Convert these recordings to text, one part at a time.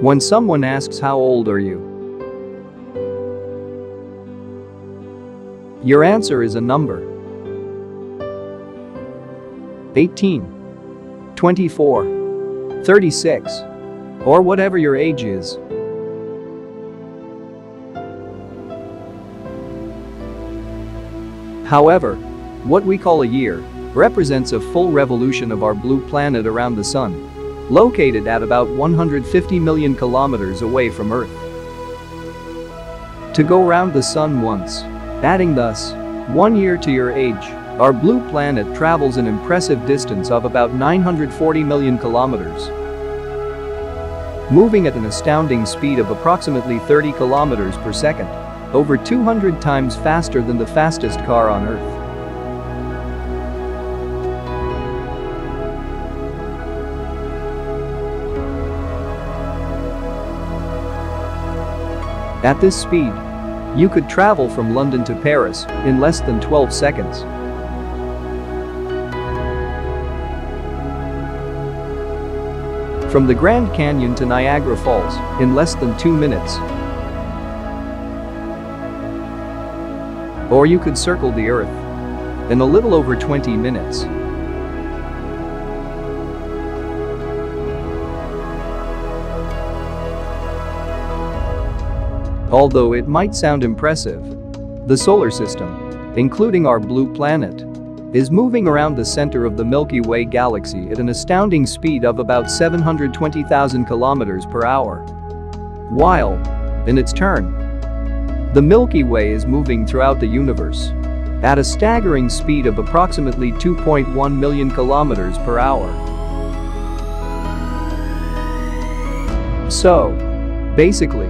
When someone asks how old are you, your answer is a number. 18, 24, 36, or whatever your age is. However, what we call a year represents a full revolution of our blue planet around the Sun, located at about 150 million kilometers away from Earth. To go round the Sun once, adding thus 1 year to your age, our blue planet travels an impressive distance of about 940 million kilometers, moving at an astounding speed of approximately 30 kilometers per second, over 200 times faster than the fastest car on Earth. At this speed, you could travel from London to Paris in less than 12 seconds. From the Grand Canyon to Niagara Falls in less than 2 minutes. Or you could circle the Earth in a little over 20 minutes. Although it might sound impressive, the solar system, including our blue planet, is moving around the center of the Milky Way galaxy at an astounding speed of about 720,000 kilometers per hour. While, in its turn, the Milky Way is moving throughout the universe at a staggering speed of approximately 2.1 million kilometers per hour. So, basically,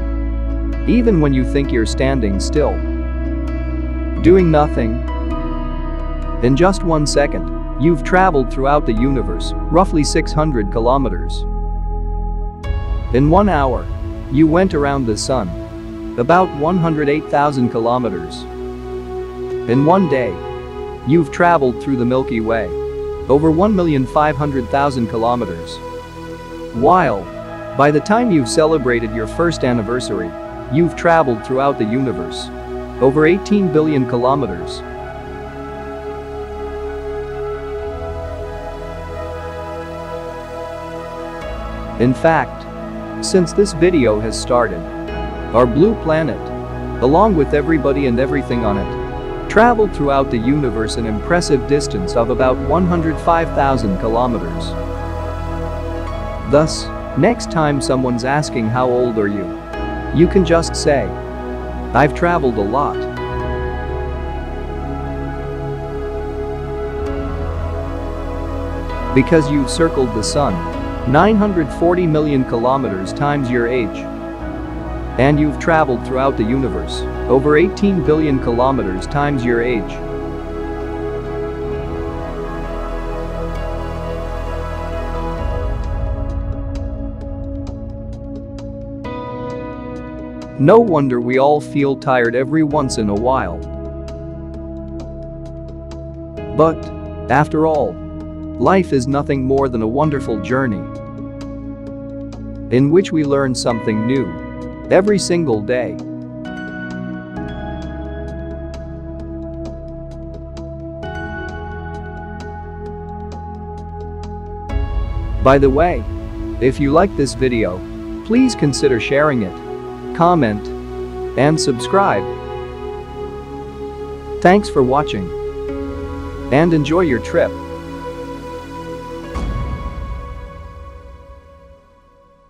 even when you think you're standing still, doing nothing, in just 1 second, you've traveled throughout the universe, roughly 600 kilometers. In 1 hour, you went around the Sun, about 108,000 kilometers. In 1 day, you've traveled through the Milky Way, over 1,500,000 kilometers. While, by the time you've celebrated your first anniversary, you've traveled throughout the universe, over 18 billion kilometers. In fact, since this video has started, our blue planet, along with everybody and everything on it, traveled throughout the universe an impressive distance of about 105,000 kilometers. Thus, next time someone's asking how old are you, you can just say, "I've traveled a lot." Because you've circled the Sun 940 million kilometers times your age. And you've traveled throughout the universe over 18 billion kilometers times your age. No wonder we all feel tired every once in a while. But, after all, life is nothing more than a wonderful journey in which we learn something new every single day. By the way, if you like this video, please consider sharing it, comment, and subscribe. Thanks for watching, and enjoy your trip.